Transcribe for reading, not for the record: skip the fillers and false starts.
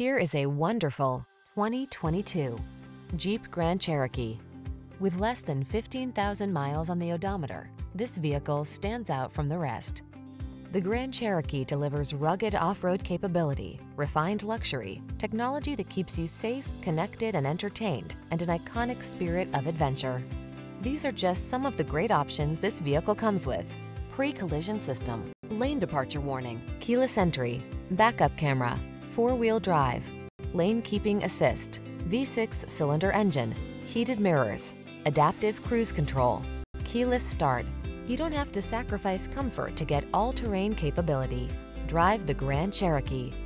Here is a wonderful 2022 Jeep Grand Cherokee. With less than 15,000 miles on the odometer, this vehicle stands out from the rest. The Grand Cherokee delivers rugged off-road capability, refined luxury, technology that keeps you safe, connected, and entertained, and an iconic spirit of adventure. These are just some of the great options this vehicle comes with: pre-collision system, lane departure warning, keyless entry, backup camera, four-wheel drive, lane keeping assist, V6 cylinder engine, heated mirrors, adaptive cruise control, keyless start. You don't have to sacrifice comfort to get all-terrain capability. Drive the Grand Cherokee.